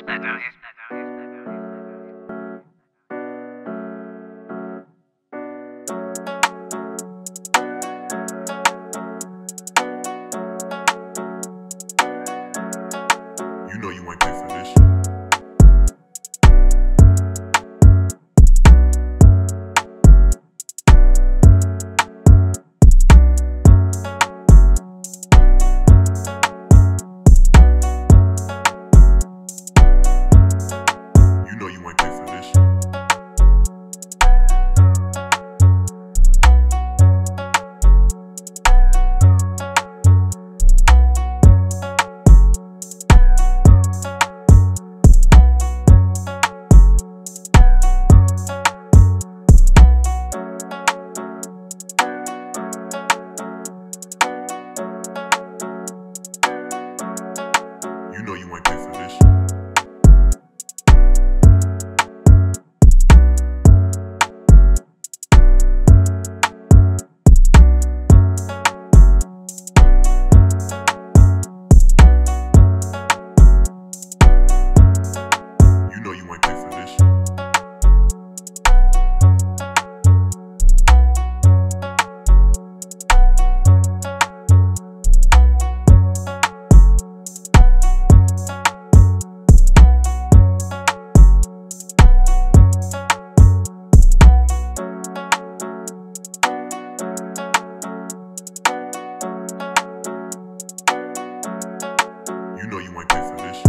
It's better, it's better, it's better. You know you ain't pay for this.